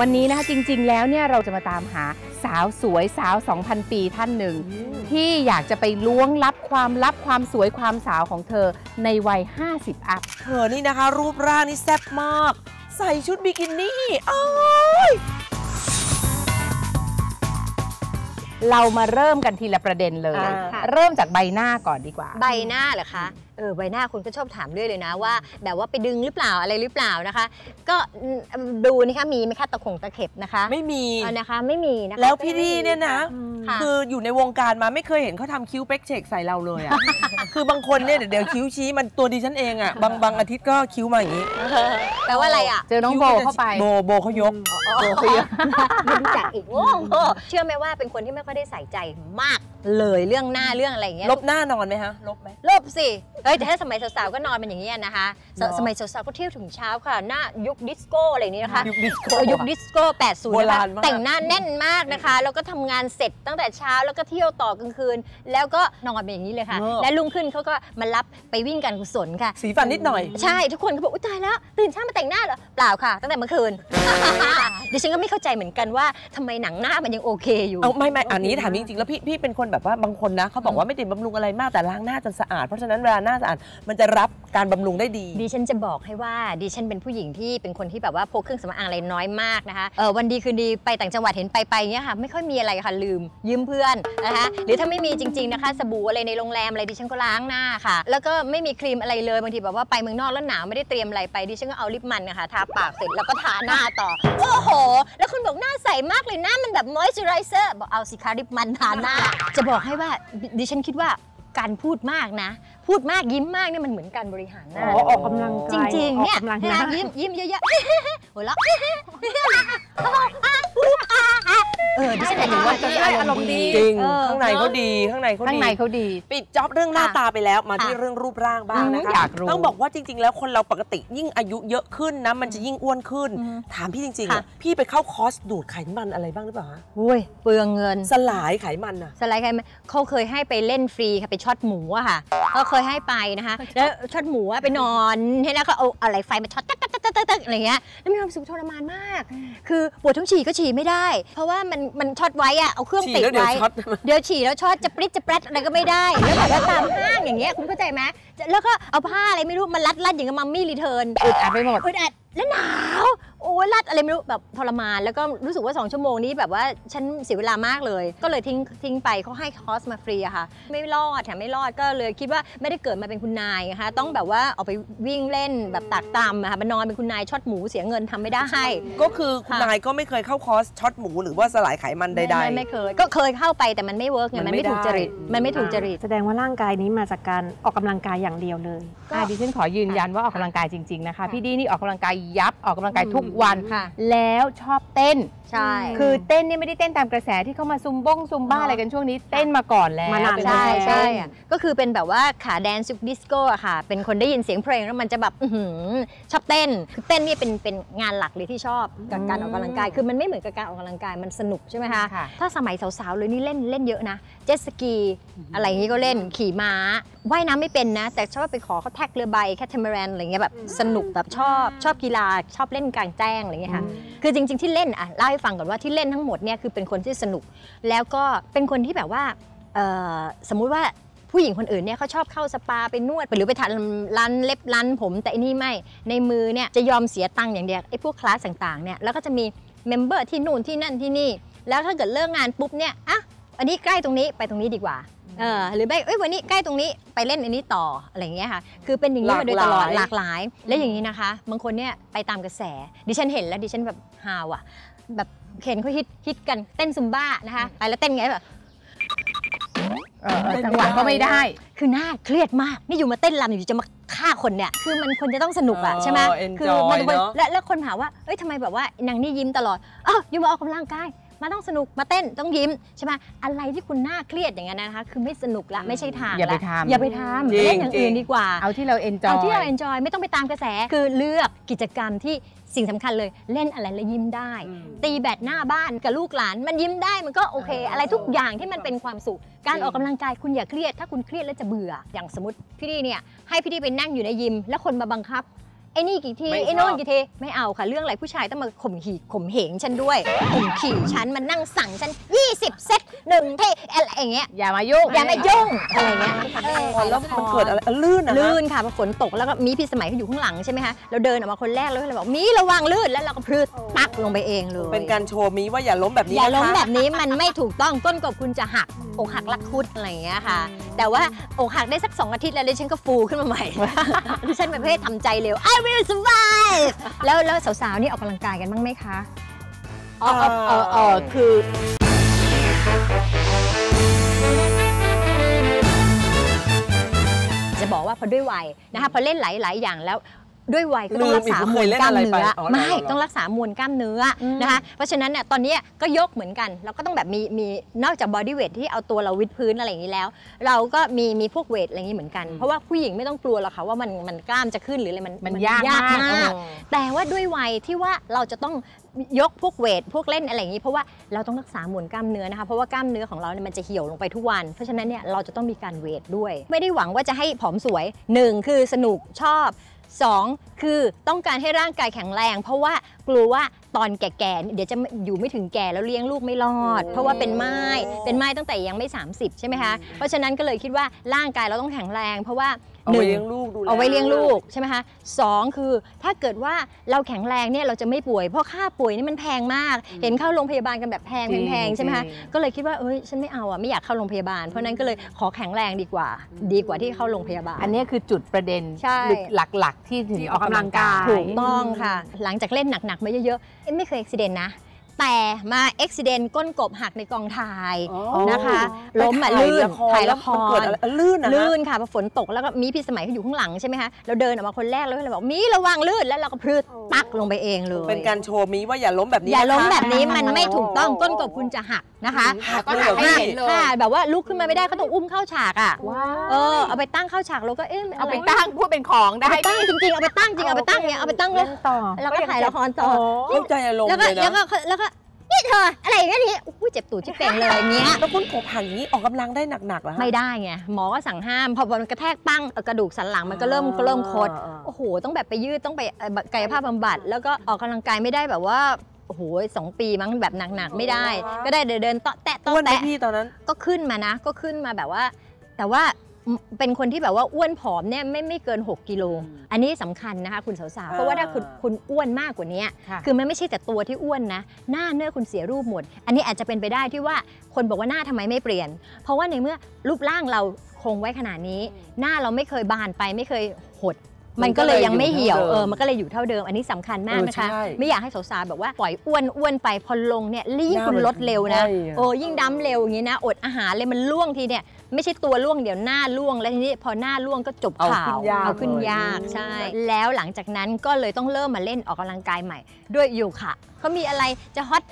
วันนี้นะคะจริงๆแล้วเนี่ยเราจะมาตามหาสาวสวยสาว 2,000 ปีท่านหนึ่งที่อยากจะไปล้วงลับความสวยความสาวของเธอในวัย50อัพเธอนี่นะคะรูปร่างนี่แซ่บมากใส่ชุดบิกินี่อ้อยเรามาเริ่มกันทีละประเด็นเลยเริ่มจากใบหน้าก่อนดีกว่าใบหน้าเหรอคะใบหน้าคุณก็ชอบถามเรื่อยเลยนะว่าแบบว่าไปดึงหรือเปล่าอะไรหรือเปล่านะคะก็ดูนะคะมีไหมคะตะขงตะเข็บนะคะไม่มีนะคะไม่มีนะคะแล้วพี่นี่เนี่ยนะคืออยู่ในวงการมาไม่เคยเห็นเขาทำคิ้วเป๊กเชกใส่เราเลยอ่ะคือบางคนเนี่ยเดี๋ยวคิ้วชี้มันตัวดิฉันเองอ่ะบางอาทิตย์ก็คิ้วมาอย่างนี้แปลว่าอะไรอ่ะเจอน้องโบเข้าไปโบเขายกโบเขายกมันจัดอีกเชื่อไหมว่าเป็นคนที่ไม่ค่อยได้ใส่ใจมากเลยเรื่องหน้าเรื่องอะไรเงี้ยลบหน้านอนไหมคะลบไหมลบสิเอ้ยแต่ถ้าสมัยสาวๆก็นอนเป็นอย่างนี้นะคะสมัยสาวๆก็เที่ยวถึงเช้าค่ะหน้ายุคดิสโก้อะไรนี้นะคะยุคดิสโก้80นะคะแต่งหน้าแน่นมากนะคะแล้วก็ทำงานเสร็จตั้งแต่เช้าแล้วก็เที่ยวต่อกลางคืนแล้วก็นอนเป็นอย่างนี้เลยค่ะและรุ่งขึ้นเขาก็มารับไปวิ่งการกุศลค่ะสีฟันนิดหน่อยใช่ทุกคนก็บอกอุ๊ยตายแล้วตื่นเช้ามาแต่งหน้าเหรอเปล่าค่ะตั้งแต่เมื่อคืนดิฉันก็ไม่เข้าใจเหมือนกันว่าทำไมหนังหน้ามันยังโอเคอยู่ไม่อันนี้ถามจริงๆแล้วพี่เป็นคนแบบว่าบางคนนะเขาบอกว่าไม่ติดบำรุงอะไรมากแต่ล้างหน้าจนสะอาดเพราะฉะนั้นเวลาหน้าสะอาดมันจะรับการบำรุงได้ดีดิฉันจะบอกให้ว่าดิฉันเป็นผู้หญิงที่เป็นคนที่แบบว่าพกเครื่องสำอางอะไรน้อยมากนะคะวันดีคืนดีไปต่างจังหวัดเห็นไปเงี้ยค่ะไม่ค่อยมีอะไรค่ะลืมยืมเพื่อนนะคะหรือถ้าไม่มีจริงๆนะคะสบู่อะไรในโรงแรมอะไรดิฉันก็ล้างหน้าค่ะแล้วก็ไม่มีครีมอะไรเลยบางทีแบบว่าไปเมืองนอกแล้วหนาวไม่ได้เตรียมอะไรไปดิฉันก็เอาลิปมันนะคะทาปากเสร็จแล้วก็ทาหน้าต่อโอ้โหแล้วคุณบอกหน้าใสมากเลยหน้ามันแบบมอยส์เจอไรเซอร์บอกเอาสิคะลิปมันทาหน้าจะบอกให้ว่าดิฉันคิดว่าการพูดมากนะพูดมากยิ้มมากเนี่ยมันเหมือนการบริหารหน้าออกกำลังจริงๆเนี่ยยิ้มเยอะๆหัวเราะดิฉันเห็นว่าจะได้อารมณ์ดีจริงข้างในเขาดีปิดจ็อบเรื่องหน้าตาไปแล้วมาที่เรื่องรูปร่างบ้างนะคะต้องบอกว่าจริงๆแล้วคนเราปกติยิ่งอายุเยอะขึ้นนะมันจะยิ่งอ้วนขึ้นถามพี่จริงๆพี่ไปเข้าคอร์สดูดไขมันอะไรบ้างหรือเปล่าโอ้ยเปลืองเงินสลายไขมันอะสลายไขมันเขาเคยให้ไปเล่นฟรีค่ะไปช็อตหมูอะค่ะก็เคยให้ไปนะคะแล้วช็อตหมูอะไปนอนให้แล้วก็เอาอะไรไฟมาช็อตตั๊กอะไรเงี้ยแล้วมีความสุขทรมานมากคือปวดท้องฉี่ก็ฉี่ไม่ได้เพราะว่ามันช็อตไว้อะเอาเครื่องติดไว้เดี๋ยวฉี่แล้วช็อตจะปริ๊ดจะแปรดอะไรก็ไม่ได้แล้วแบบว่าตามห้างอย่างเงี้ยคุณเข้าใจไหมแล้วก็เอาผ้าอะไรไม่รู้มารัดอย่างกับมัมมี่รีเทิร์นอึดอัดไปหมดอึดอัดแล้วหนาวโอ้รัดอะไรไม่รู้แบบทรมานแล้วก็รู้สึกว่า2ชั่วโมงนี้แบบว่าฉันเสียเวลามากเลยก็เลยทิ้งไปเขาให้คอร์สมาฟรีอะค่ะไม่รอดแถมไม่รอดก็เลยคิดว่าไม่ได้เกิดมาเป็นคุณนายนะคะต้องแบบว่าออกไปวิ่งเล่นแบบตากตำนะคะมานอนเป็นคุณนายช็อตหมูเสียเงินทำไม่ได้ก็คือคุณนายก็ไม่เคยเข้าคอร์สช็อตหมูหรือว่าสลายไขมันใดๆไม่เคยก็เคยเข้าไปแต่มันไม่เวิร์กไงมันไม่ถูกจริตแสดงว่าร่างกายนี้มาจากการออกกำลังกายอย่างเดียวเลยดิฉันขอยืนยันว่าออกกำลังกายจริงๆนะคะพี่ดีนี่ออกกำลังกายยับออกกำลังกายทุกวันแล้วชอบเต้นใช่คือเต้นเนี่ยไม่ได้เต้นตามกระแสที่เข้ามาซุมบ้งซุมบ้าอะไรกันช่วงนี้เต้นมาก่อนแล้วใช่ใช่ก็คือเป็นแบบว่าขาแดนซ์ดิสโก้อะค่ะเป็นคนได้ยินเสียงเพลงแล้วมันจะแบบชอบเต้นคือเต้นนี่เป็นงานหลักเลยที่ชอบกับการออกกำลังกายคือมันไม่เหมือนกับการออกกำลังกายมันสนุกใช่ไหมคะถ้าสมัยสาวๆเลยนี่เล่นเยอะนะเจ็ตสกีอะไรอย่างนี้ก็เล่นขี่ม้าว่ายน้ำไม่เป็นนะแต่ชอบไปขอเขาแท็กเรือใบแคทเธอรีนอะไรเงี้ยแบบสนุกแบบชอบกีฬาชอบเล่นกลางแจ้งอะไรเงี้ยค่ะคือจริงๆที่เล่นอ่ะเล่าให้ฟังก่อนว่าที่เล่นทั้งหมดเนี่ยคือเป็นคนที่สนุกแล้วก็เป็นคนที่แบบว่าสมมุติว่าผู้หญิงคนอื่นเนี่ยเขาชอบเข้าสปาไปนวดหรือไปทำร้านเล็บร้านผมแต่อันนี้ไม่ในมือเนี่ยจะยอมเสียตังค์อย่างเดียวไอ้พวกคลาสต่างๆเนี่ยแล้วก็จะมีเมมเบอร์ที่นู่นที่นั่นที่นี่แล้วถ้าเกิดเลิกงานปุ๊บเนี่ยอ่ะอันนี้ใกล้ตรงนี้ไปตรงนี้ดีกว่าหรือไม่วันนี้ใกล้ตรงนี้ไปเล่นอันนี้ต่ออะไรอย่างเงี้ยค่ะคือเป็นอย่างนี้มาโดยตลอดหลากหลายและอย่างนี้นะคะบางคนเนี่ยไปตามกระแสดิฉันเห็นแล้วดิฉันแบบฮาวอ่ะแบบเห็นเขาฮิตกันเต้นซุมบ้านะคะไปแล้วเต้นไงแบบจังหวะก็ไม่ได้คือน่าเครียดมากนี่อยู่มาเต้นรำอยู่จะมาฆ่าคนเนี่ยคือมันคนจะต้องสนุกอะใช่ไหมคือมันแล้วคนถามว่าเอ้ยทำไมแบบว่านางนี่ยิ้มตลอดอ้าวอยู่มาออกกำลังกายมาต้องสนุกมาเต้นต้องยิ้มใช่ไหมอะไรที่คุณน่าเครียดอย่างนั้นนะคะคือไม่สนุกละไม่ใช่ทางละอย่าไปทำเล่นอย่างอื่นดีกว่าเอาที่เราเอนจอยไม่ต้องไปตามกระแสคือเลือกกิจกรรมที่สิ่งสำคัญเลยเล่นอะไรแล้วยิ้มได้ตีแบดหน้าบ้านกับลูกหลานมันยิ้มได้มันก็โอเคอะไรทุกอย่างที่มันเป็นความสุขการออกกำลังกายคุณอย่าเครียดถ้าคุณเครียดแล้วจะเบื่ออย่างสมมติพี่ดีเนี่ยให้พี่ดีไปนั่งอยู่ในยิมแล้วคนมาบังคับ ไอ้นี่กี่ทีไอ้โน่นกี่ทีไม่เอาค่ะเรื่องอะไรผู้ชายต้องมาข่มขี่ข่มเหงฉันด้วยข่มขี่ฉันมันนั่งสั่งฉัน20 เซต1 เทอะไรอย่างเงี้ยอย่ามายุ่งอย่ามายุ่งอะไรเงี้ยแล้วมันเกิดอะไรลื่นนะลื่นค่ะพอฝนตกแล้วก็มีพี่สมัยเขาอยู่ข้างหลังใช่ไหมคะเราเดินออกมาคนแรกแล้วเราบอกมีระวังลื่นแล้วเราก็พลืดปักลงไปเองเลยเป็นการโชว์มีว่าอย่าล้มแบบนี้อย่าล้มแบบนี้มันไม่ถูกต้องก้นกบคุณจะหักอกหักรักคุดอะไรอย่างเงี้ยค่ะแต่ว่าอกหักได้สัก2 อาทิตย์แล้วดิฉันก็ฟูขึ้นมาใหม่ดิฉันเป็นประเภททำใจเร็ว I will survive แล้วสาวๆนี่ออกกำลังกายกันบ้างไหมคะคือจะบอกว่าพอด้วยวัยนะคะพอเล่นหลายอย่างแล้วด้วยวัยก็ต้องรักษามวลกล้ามเนื้อไม่ต้องรักษามวลกล้ามเนื้อนะคะเพราะฉะนั้นเนี่ยตอนนี้ก็ยกเหมือนกันเราก็ต้องแบบมีนอกจากบอดี้เวทที่เอาตัวเราวิดพื้นอะไรอย่างนี้แล้วเราก็มีพวกเวทอะไรอย่างนี้เหมือนกันเพราะว่าผู้หญิงไม่ต้องกลัวหรอกค่ะว่ามันกล้ามจะขึ้นหรืออะไรมันยากมากแต่ว่าด้วยวัยที่ว่าเราจะต้องยกพวกเวทพวกเล่นอะไรอย่างนี้เพราะว่าเราต้องรักษามวลกล้ามเนื้อนะคะเพราะว่ากล้ามเนื้อของเราเนี่ยมันจะเหี่ยวลงไปทุกวันเพราะฉะนั้นเนี่ยเราจะต้องมีการเวทด้วยไม่ได้หวังว่าจะให้ผอมสวย1คือสนุกชอบ2คือต้องการให้ร่างกายแข็งแรงเพราะว่ากลัวว่าตอนแก่ๆเดี๋ยวจะอยู่ไม่ถึงแก่แล้วเลี้ยงลูกไม่รอดเพราะว่าเป็นไม้ตั้งแต่ยังไม่30ใช่ไหมคะเพราะฉะนั้นก็เลยคิดว่าร่างกายเราต้องแข็งแรงเพราะว่าเอาไว้เลี้ยงลูกดูแลเอาไว้เลี้ยงลูกใช่ไหมคะ2คือถ้าเกิดว่าเราแข็งแรงเนี่ยเราจะไม่ป่วยเพราะค่าป่วยนี่มันแพงมากเห็นเข้าโรงพยาบาลกันแบบแพงใช่ไหมคะก็เลยคิดว่าเอ้ยฉันไม่เอาอ่ะไม่อยากเข้าโรงพยาบาลเพราะนั้นก็เลยขอแข็งแรงดีกว่าที่เข้าโรงพยาบาลอันนี้คือจุดประเด็นหลักๆที่ถึงออกกำลังกายถูกต้องค่ะหลังจากเล่นหนักๆมาเยอะๆไม่เคยอุบัติเหตุนะแต่มาอุบัติเหตุก้นกบหักในกองถ่ายนะคะล้มอ่ะลื่นถ่ายละครลื่นค่ะพอฝนตกแล้วก็มีพี่สมัยเขาอยู่ข้างหลังใช่ไหมคะเราเดินออกมาคนแรกแล้วเราบอกมีระวังลื่นแล้วเราก็พลืดปักลงไปเองเลยเป็นการโชว์มีว่าอย่าล้มแบบนี้อย่าล้มแบบนี้มันไม่ถูกต้องก้นกบคุณจะหักนะคะก็หักให้เห็นเลยแบบว่าลุกขึ้นมาไม่ได้ก็ต้องอุ้มเข้าฉากอ่ะเอาไปตั้งเข้าฉากเราก็เอาไปตั้งพูดเป็นของได้ตั้งจริงๆเอาไปตั้งจริงเอาไปตั้งเนี่ยเอาไปตั้งเล่นต่อแล้วก็ถ่ายละครต่อเข้าใจอารมณ์เลยนะแล้วก็นี่เธออะไรอย่างนี้อุ้ยเจ็บตูดเจ็บเป่งเลยเนี้ยแล้วก้นกบหักอย่างนี้ออกกำลังได้หนักๆหรอไม่ได้ไงหมอก็สั่งห้ามพอมันกระแทกปั้งกระดูกสันหลังมันก็เริ่มคดโอ้โหต้องแบบไปยืดต้องไปกายภาพบำบัดแล้วก็ออกกำลังกายไม่ได้แบบว่าโอ้โห2 ปีมั้งแบบหนักๆไม่ได้ก็ได้เดินเตาะแตะต้องแตะพี่ตอนนั้นก็ขึ้นมานะก็ขึ้นมาแบบว่าแต่ว่าเป็นคนที่แบบว่าอ้วนผอมเนี่ยไม่เกิน6 กิโลอันนี้สำคัญนะคะคุณสาวๆเพราะว่าถ้าคุณอ้วนมากกว่านี้คือมันไม่ใช่แต่ตัวที่อ้วนนะหน้าเนื้อคุณเสียรูปหมดอันนี้อาจจะเป็นไปได้ที่ว่าคนบอกว่าหน้าทำไมไม่เปลี่ยนเพราะว่าในเมื่อรูปร่างเราคงไว้ขนาดนี้หน้าเราไม่เคยบานไปไม่เคยหดมันก็เลยยังไม่เหี่ยวมันก็เลยอยู่เท่าเดิมอันนี้สำคัญมากนะคะไม่อยากให้สาวๆแบบว่าปล่อยอ้วนไปพอลงเนี่ยรีบคุณลดเร็วนะยิ่งดำเร็วอย่างนี้นะอดอาหารเลยมันล่วงทีเนี่ยไม่ใช่ตัวล่วงเดี๋ยวหน้าล่วงแล้วทีนี้พอหน้าล่วงก็จบข่าวเอาขึ้นยากใช่แล้วหลังจากนั้นก็เลยต้องเริ่มมาเล่นออกกำลังกายใหม่ด้วยโยคะเขามีอะไรจะฮอต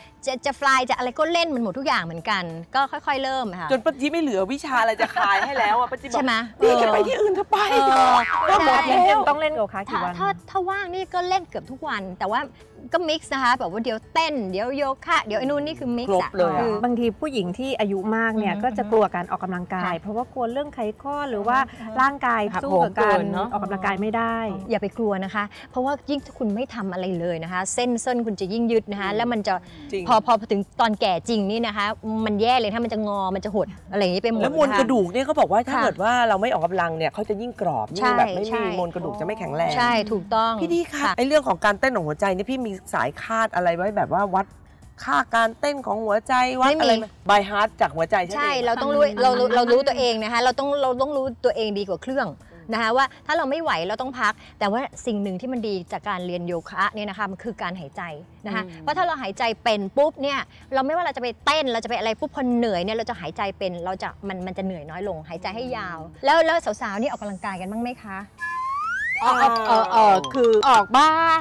จะฟลายจะอะไรก็เล่นมันหมดทุกอย่างเหมือนกันก็ค่อยๆเริ่มค่ะจนปัจจุบันไม่เหลือวิชาอะไรจะขายให้แล้วอ่ะปัจจุบันใช่ไหมพี่จะไปที่อื่นเธอไปก็หมดแล้วต้องเล่นโยคะกี่วันถ้าว่างนี่ก็เล่นเกือบทุกวันแต่ว่าก็มิกซ์นะคะแบบว่าเดี๋ยวเต้นเดี๋ยวโยคะเดี๋ยวไอ้นู่นนี่คือมิกซ์เลยบางทีผู้หญิงที่อายุมากเนี่ยก็จะกลัวการออกกำลังกายเพราะว่ากลัวเรื่องไขข้อหรือว่าร่างกายสู้กับการออกกำลังกายไม่ได้อย่าไปกลัวนะคะเพราะว่ายิ่งถ้าคุณไม่ทำอะไรเลยนะคะเส้นคุณจะยิ่งยืดนะคะแล้วมันจะพอถึงตอนแก่จริงนี่นะคะมันแย่เลยถ้ามันจะงอมันจะหดอะไรอย่างนี้ไปหมดแล้วมวลกระดูกเนี่ยเขาบอกว่าถ้าเกิดว่าเราไม่ออกกำลังเนี่ยเขาจะยิ่งกรอบยิ่งแบบไม่มีมวลกระดูกจะไม่แข็งแรงใช่ถูกต้องพี่ดีค่ะไอ้เรื่องของการเต้นของหัวใจนี่พี่มีสายคาดอะไรไว้แบบว่าวัดค่าการเต้นของหัวใจวัดอะไรบายฮาร์ดจากหัวใจใช่เราต้องรู้เรารู้ตัวเองนะคะเราต้องรู้ตัวเองดีกว่าเครื่องนะคะว่าถ้าเราไม่ไหวเราต้องพักแต่ว่าสิ่งหนึ่งที่มันดีจากการเรียนโยคะเนี่ยนะคะมันคือการหายใจนะคะเพราะถ้าเราหายใจเป็นปุ๊บเนี่ยเราไม่ว่าเราจะไปเต้นเราจะไปอะไรปุ๊บพอเหนื่อยเนี่ยเราจะหายใจเป็นเราจะมันจะเหนื่อยน้อยลงหายใจให้ยาวแล้วสาวๆนี่ออกกำลังกายกันบ้างไหมคะคือออกบ้าง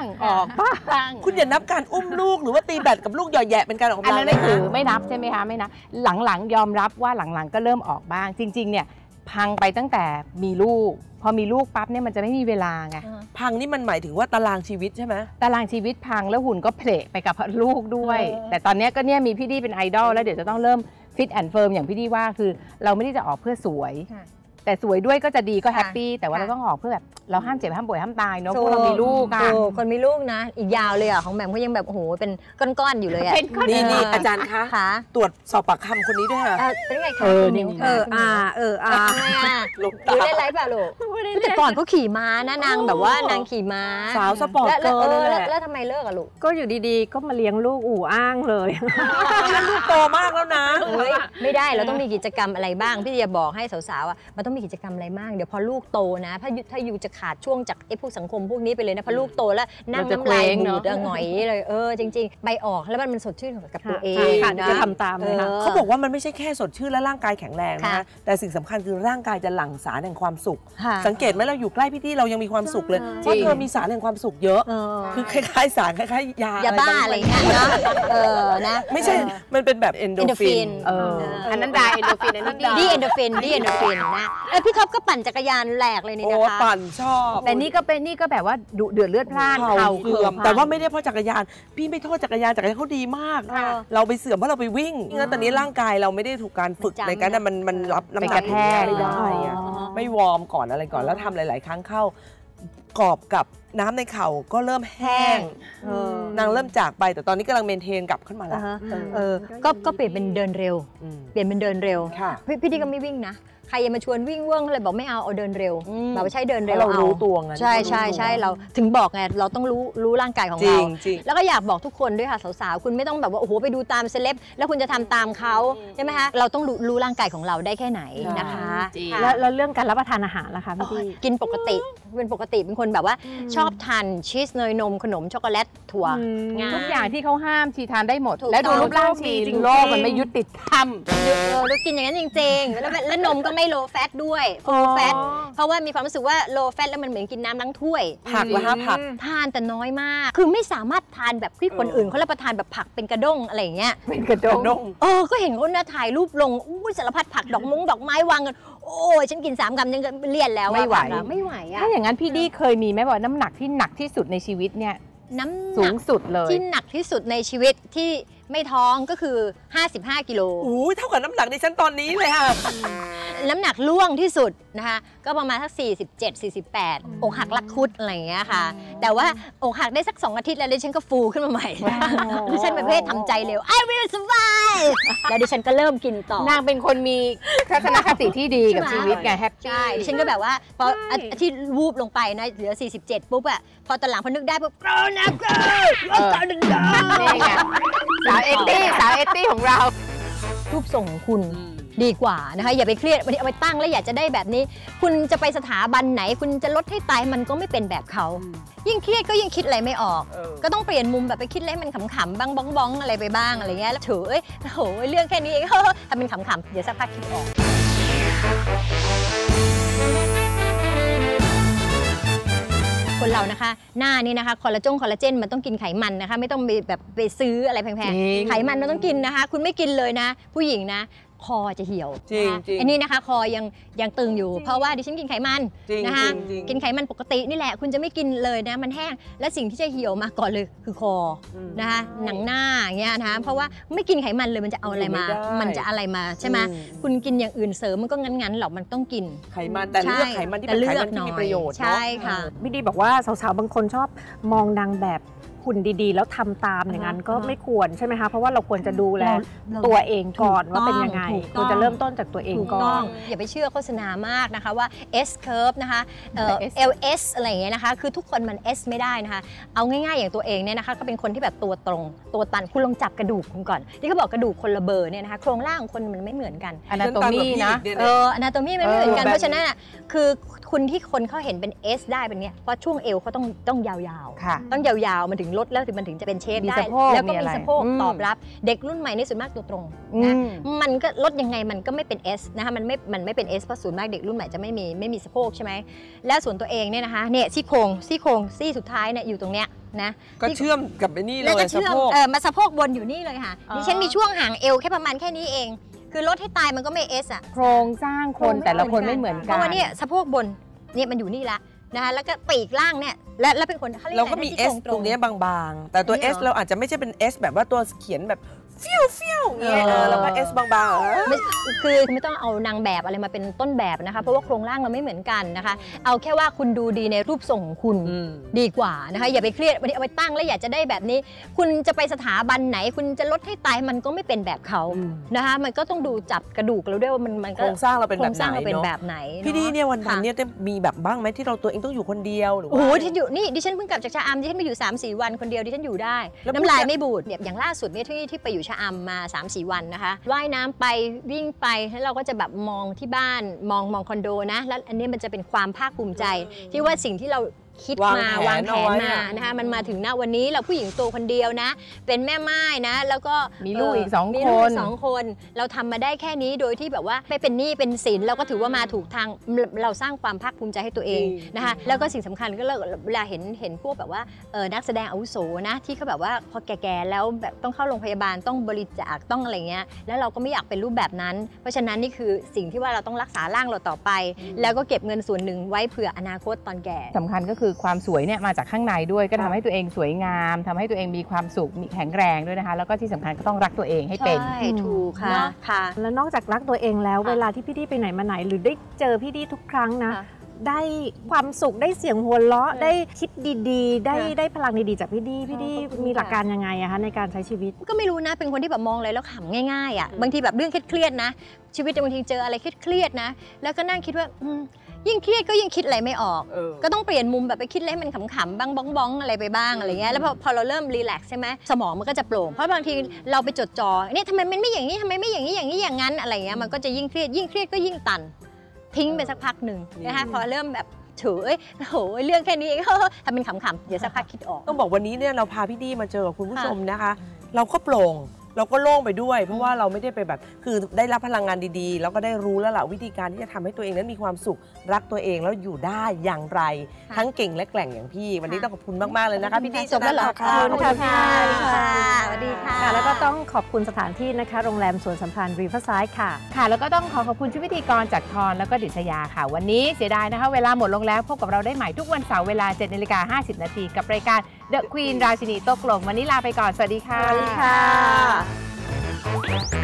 คุณอย่านับการอุ้มลูกหรือว่าตีแบดกับลูกหยอดแยะเป็นการออกกำลังอันนั้นไม่นับใช่ไหมคะไม่นับหลังๆยอมรับว่าหลังๆก็เริ่มออกบ้างจริงๆเนี่ยพังไปตั้งแต่มีลูกพอมีลูกปั๊บเนี่ยมันจะไม่มีเวลาไงพังนี่มันหมายถึงว่าตารางชีวิตใช่ไหมตารางชีวิตพังแล้วหุ่นก็เพลทไปกับลูกด้วยแต่ตอนนี้ก็เนี่ยมีพี่ดีเป็นไอดอลแล้วเดี๋ยวจะต้องเริ่มฟิตแอนด์เฟิร์มอย่างพี่ดีว่าคือเราไม่ได้จะออกเพื่อสวย แต่สวยด้วยก็จะดีก็แฮปปี้แต่ว่าเราต้องออกเพื่อแบบเราห้ามเจ็บห้ามป่วยห้ามตายเนาะคนมีลูกคนมีลูกนะอีกยาวเลยอ่ะของแหม่มก็ยังแบบโอ้โหเป็นก้อนๆอยู่เลยอ่ะนี่อาจารย์คะตรวจสอบปากคำคนนี้ด้วยค่ะเป็นไงคะนิ้วลูกดูได้ไรเปล่าลูกแต่ก่อนเขาขี่ม้านะนางแบบว่านางขี่ม้าสาวสปอร์ตเกิร์ลแล้วทำไมเลิกอ่ะลูกก็อยู่ดีๆก็มาเลี้ยงลูกอู่อ้างเลยลูกโตมากแล้วนะไม่ได้เราต้องมีกิจกรรมอะไรบ้างพี่จะบอกให้สาวๆอ่ะมันต้องมีกิจกรรมอะไรบ้างเดี๋ยวพอลูกโตนะถ้าอยู่จะขาดช่วงจากไอ้พวกสังคมพวกนี้ไปเลยนะพอลูกโตแล้วนั่งน้ำลายบูดหงอยเลยจริงๆใบออกแล้วมันสดชื่นกับตัวเองจะทำตามเลยค่ะเขาบอกว่ามันไม่ใช่แค่สดชื่นและร่างกายแข็งแรงนะแต่สิ่งสำคัญคือร่างกายจะหลั่งสารแห่งความสุขสังเกตไหมเราอยู่ใกล้พี่ที่เรายังมีความสุขเลยเพราะเธอมีสารแห่งความสุขเยอะคือคล้ายๆสารคล้ายๆยาบ้าอะไรเงี้ยนะไม่ใช่มันเป็นแบบเอนโดฟินอันนั้นได้เอนโดฟินอันนี้ดีเอนโดฟินดีเอนโดฟินนะพี่ท็อปก็ปั่นจักรยานแหลกเลยนี่นะคะปั่นชอบแต่นี่ก็แบบว่าดุเดือดเลือดพล่านเข่าเสื่อมแต่ว่าไม่ได้เพราะจักรยานพี่ไม่โทษจักรยานเขาดีมากเราไปเสื่อมเพราะเราไปวิ่งงั้นตอนนี้ร่างกายเราไม่ได้ถูกการฝึกในการนั้นมันรับน้ำหนักไม่ได้ไม่วอร์มก่อนอะไรก่อนแล้วทำหลายๆครั้งเข้ากรอบกับน้ำในเข่าก็เริ่มแห้งนางเริ่มจากไปแต่ตอนนี้กำลังเมนเทนกลับขึ้นมาแล้วก็เปลี่ยนเป็นเดินเร็วพี่ดีก็ไม่วิ่งนะใครมาชวนวิ่งเวิ้งเลยบอกไม่เอาเดินเร็วแบบใช้เดินเร็วเอาใช่ใช่เราถึงบอกไงเราต้องรู้ร่างกายของเราแล้วก็อยากบอกทุกคนด้วยค่ะสาวๆคุณไม่ต้องแบบว่าโอ้โหไปดูตามเซเลบแล้วคุณจะทำตามเขาใช่ไหมคะเราต้องรู้ร่างกายของเราได้แค่ไหนนะคะแล้วเรื่องการรับประทานอาหารล่ะคะพี่ดีกินปกติเป็นปกติเป็นคนแบบว่าชอบทานชีสเนยนมขนมช็อกโกแลตถั่วทุกอย่างที่เขาห้ามชีทานได้หมดและดูรูปร่างชีจริงโลกมันไม่ยุติธรรมแล้วกินอย่างนั้นจริงๆแล้วนมก็ไม่โลแฟตด้วยฟูลแฟตเพราะว่ามีความรู้สึกว่าโลแฟตแล้วมันเหมือนกินน้ำล้างถ้วยผักนะคะผักทานแต่น้อยมากคือไม่สามารถทานแบบที่คนอื่นเขารับประทานแบบผักเป็นกระด้งอะไรอย่างเงี้ยเป็นกระด้งก็เห็นคนนะถ่ายรูปลงสารพัดผักดอกไม้วางกันโอ้ยฉันกิน3 กรัมยังเลี่ยนแล้วไม่ไหวถ้าอย่างนั้นพี่ดีเคยมีไหมว่าน้ำหนักที่หนักที่สุดในชีวิตเนี่ยน้ำหนักสูงสุดเลยที่หนักที่สุดในชีวิตที่ไม่ท้องก็คือ55กิโลอู้เท่ากับน้ำหนักดิฉันตอนนี้เลยค่ะน้ำหนักล่วงที่สุดนะคะก็ประมาณสัก47-48อกหักรักคุดอะไรอย่างเงี้ยค่ะแต่ว่าอกหักได้สัก2 อาทิตย์แล้วดิฉันก็ฟูขึ้นมาใหม่ดิฉันเป็นเพศทำใจเร็ว I will survive แล้วดิฉันก็เริ่มกินต่อนางเป็นคนมีทัศนคติที่ดีกับชีวิตไงแฮปปี้ดิฉันก็แบบว่าพอที่วูบลงไปนะเหลือ47ปุ๊บอะพอตอนหลังพอนึกได้ปุ๊บโกรธนะโกรธโกรธนี่ไงสาวเอตี้ของเรารูปทรงของคุณดีกว่านะคะอย่าไปเครียดวันนี้เอาไปตั้งแล้วอยากจะได้แบบนี้คุณจะไปสถาบันไหนคุณจะลดให้ตายมันก็ไม่เป็นแบบเขายิ่งเครียดก็ยิ่งคิดอะไรไม่ออกก็ต้องเปลี่ยนมุมแบบไปคิดอะไรมันขำๆบ้างบ้องๆอะไรไปบ้างอะไรเงี้ยแล้วถือโหเรื่องแค่นี้เองทำเป็นขำๆเดี๋ยวสักพักคิดออกคนเรานะคะหน้านี่นะคะคอลลาเจนมันต้องกินไขมันนะคะไม่ต้องแบบไปซื้ออะไรแพงๆไขมันเราต้องกินนะคะคุณไม่กินเลยนะผู้หญิงนะคอจะเหี่ยวอันนี้นะคะคอยังตึงอยู่เพราะว่าดิฉันกินไขมันนะคะกินไขมันปกตินี่แหละคุณจะไม่กินเลยนะมันแห้งและสิ่งที่จะเหี่ยวมาก่อนเลยคือคอนะคะหนังหน้าอย่างเงี้ยนะคะเพราะว่าไม่กินไขมันเลยมันจะเอาอะไรมาใช่ไหมคุณกินอย่างอื่นเสริมมันก็งั้นๆหรอกมันต้องกินไขมันแต่เลือกไขมันที่เป็นไขมันที่มีประโยชน์ใช่ค่ะพี่ดีบอกว่าสาวๆบางคนชอบมองนางแบบคุณดีๆแล้วทำตามอย่างนั้นก็ไม่ควรใช่ไหมคะเพราะว่าเราควรจะดูแลตัวเองก่อนว่าเป็นยังไงควรจะเริ่มต้นจากตัวเองก่อนอย่าไปเชื่อโฆษณามากนะคะว่า S curve นะคะ LS อะไรอย่างเงี้ยนะคะคือทุกคนมัน S ไม่ได้นะคะเอาง่ายๆอย่างตัวเองเนี่ยนะคะก็เป็นคนที่แบบตัวตรงตัวตันคุณลองจับกระดูกคุณก่อนที่เขาบอกกระดูกคนละเบอร์เนี่ยนะคะโครงร่างของคนมันไม่เหมือนกันอนาโตมีนะอนาโตมีไม่เหมือนกันเพราะฉะนั้นคือคุณที่คนเขาเห็นเป็น S ได้เป็นเงี้ยเพราะช่วงเอวเขาต้องยาวๆต้องยาวๆมันถึงลดแล้วมันถึงจะเป็นเชฟได้แล้วก็มีสะโพกตอบรับเด็กรุ่นใหม่ในส่วนมากตัวตรงนะมันก็ลดยังไงมันก็ไม่เป็น S นะคะมันไม่เป็น S เพราะส่วนมากเด็กรุ่นใหม่จะไม่มีสะโพกใช่ไหมและส่วนตัวเองเนี่ยนะคะเนี่ยซี่โครงซี่สุดท้ายเนี่ยอยู่ตรงเนี้ยนะก็เชื่อมกับไอ้นี่เลยสะโพกมาสะโพกบนอยู่นี่เลยค่ะดิฉันมีช่วงห่างเอวแค่ประมาณแค่นี้เองคือลดให้ตายมันก็ไม่ S อ่ะโครงสร้างคนแต่ละคนไม่เหมือนกันเพราะว่าเนี่ยสะโพกบนเนี่ยมันอยู่นี่ละนะคะแล้วก็ปีกล่างเนี่ยและเป็นคนเราก็มี S ตรงนี้บางๆแต่ตัว S เราอาจจะไม่ใช่เป็น S แบบว่าตัวเขียนแบบ ฟิวฟิวเนี่ยแล้วก็เอสบางๆคือไม่ต้องเอานางแบบอะไรมาเป็นต้นแบบนะคะเพราะว่าโครงร่างเราไม่เหมือนกันนะคะเอาแค่ว่าคุณดูดีในรูปทรงของคุณดีกว่านะคะอย่าไปเครียดวันนี้เอาไปตั้งแล้วอยากจะได้แบบนี้คุณจะไปสถาบันไหนคุณจะลดให้ตายมันก็ไม่เป็นแบบเขานะคะมันก็ต้องดูจับกระดูกเราด้วยว่ามันโครงสร้างเราเป็นแบบไหนพี่ดีเนี่ยวันนั้นเนี่ยมีแบบบ้างไหมที่เราตัวเองต้องอยู่คนเดียวหรือโอ้โหที่อยู่นี่ดิฉันเพิ่งกลับจากชะอำดิฉันมาอยู่ 3-4 วันคนเดียวดิฉันอยู่ได้น้ำลายไม่บูดเนี่ยอย่างล่าสุดเนี่ยที่ไปอยู่ชะอำมา 3-4 วันนะคะว่ายน้ำไปวิ่งไปแล้วเราก็จะแบบมองที่บ้านมองคอนโดนะแล้วอันนี้มันจะเป็นความภาคภูมิใจที่ว่าสิ่งที่เราคิดมาวางแผนมานะคะมันมาถึงหน้าวันนี้เราผู้หญิงตัวคนเดียวนะเป็นแม่ม่ายนะแล้วก็มีลูกอีก2 คนเราทำมาได้แค่นี้โดยที่แบบว่าไม่เป็นหนี้เป็นสินเราก็ถือว่ามาถูกทางเราสร้างความภาคภูมิใจให้ตัวเองนะคะแล้วก็สิ่งสำคัญก็เวลาเห็นพวกแบบว่านักแสดงอาวุโสนะที่เขาแบบว่าพอแก่ๆแล้วแบบต้องเข้าโรงพยาบาลต้องบริจาคต้องอะไรเงี้ยแล้วเราก็ไม่อยากเป็นรูปแบบนั้นเพราะฉะนั้นนี่คือสิ่งที่ว่าเราต้องรักษาร่างเราต่อไปแล้วก็เก็บเงินส่วนหนึ่งไว้เผื่ออนาคตตอนแก่สำคัญก็คือความสวยเนี่ยมาจากข้างในด้วยก็ทำให้ตัวเองสวยงามทำให้ตัวเองมีความสุขมีแข็งแรงด้วยนะคะแล้วก็ที่สำคัญก็ต้องรักตัวเองให้เป็นใช่ถูกค่ะแล้วนอกจากรักตัวเองแล้วเวลาที่พี่ดี้ไปไหนมาไหนหรือได้เจอพี่ดี้ทุกครั้งนะได้ความสุขได้เสียงหัวเราะได้คิดดีๆได้พลังดีๆจากพี่ดี้มีหลักการยังไงอะคะในการใช้ชีวิตก็ไม่รู้นะเป็นคนที่แบบมองอะไรแล้วขำง่ายๆอะบางทีแบบเรื่องเครียดๆนะชีวิตบางทีเจออะไรเครียดๆนะแล้วก็นั่งคิดว่ายิ่งเครียดก็ยิ่งคิดอะไรไม่ออกก็ต้องเปลี่ยนมุมแบบไปคิดอะไรให้มันขำๆบ้างบ้องๆอะไรไปบ้างอะไรเงี้ยแล้วพอเราเริ่มรีแลกซ์ใช่ไหมสมองมันก็จะโปร่งเพราะบางทีเราไปจดจ่อเนี่ยทำไมมันไม่อย่างนี้ทำไมไม่อย่างนี้อย่างนี้อย่างนั้นอะไรเงี้ยมันก็จะยิ่งเครียดก็ยิ่งตันทิ้งไปสักพักหนึ่งนะคะพอเริ่มแบบเฉยโหเรื่องแค่นี้ทำเป็นขำๆเดี๋ยวสักพักคิดออกต้องบอกวันนี้เนี่ยเราพาพี่ดี้มาเจอคุณผู้ชมนะคะเราก็โปร่งเราก็โล่งไปด้วยเพราะว่าเราไม่ได้ไปแบบคือได้รับพลังงานดีๆแล้วก็ได้รู้แล้วล่ะวิธีการที่จะทำให้ตัวเองนั้นมีความสุขรักตัวเองแล้วอยู่ได้อย่างไรทั้งเก่งและแกร่งอย่างพี่วันนี้ต้องขอบคุณมากๆเลยนะคะพี่ดี้จบแล้วเหรอคะขอบคุณค่ะสวัสดีค่ะแล้วก็ต้องขอบคุณสถานที่นะคะโรงแรมสวนสัมพันธ์รีเวอร์ไซด์ค่ะแล้วก็ต้องขอขอบคุณชุดพิธีกรจากทอนแล้วก็ดิษยาค่ะวันนี้เสียดายนะคะเวลาหมดลงแล้วพบกับเราได้ใหม่ทุกวันเสาร์เวลา 7:50 น.กับรายการ The Queen ราชินีโต๊ะกลมวันนี้ลาไปก่อนสวัสดีค่ะ